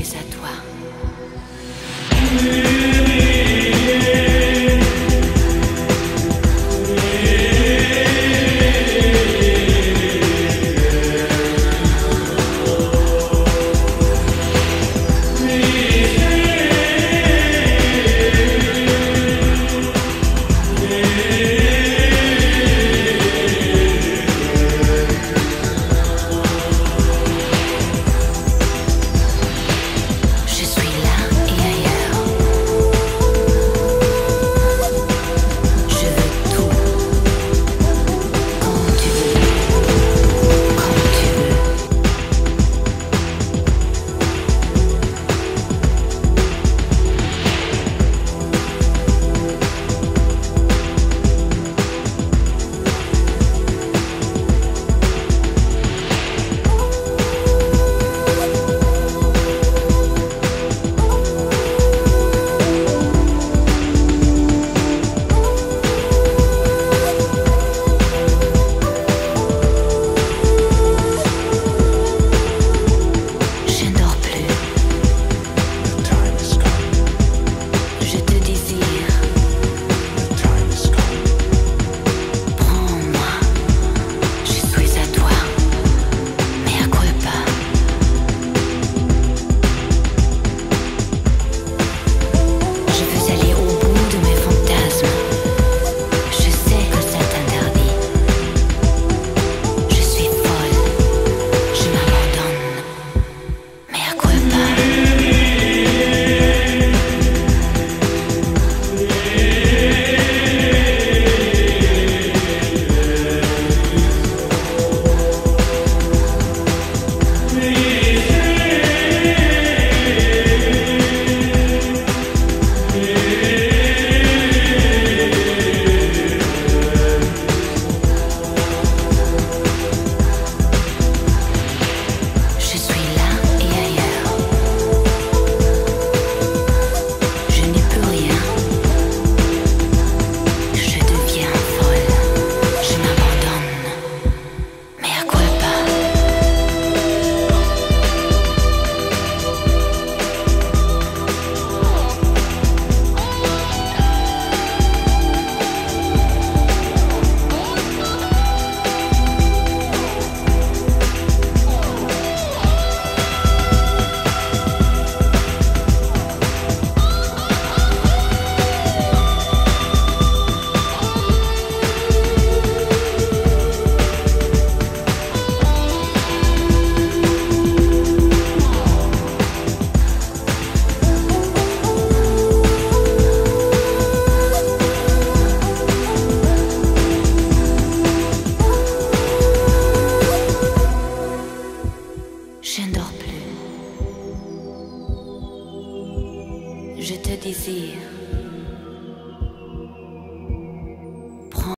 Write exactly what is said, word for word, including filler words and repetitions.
plus à toi. Je ne dors plus. Je te désire.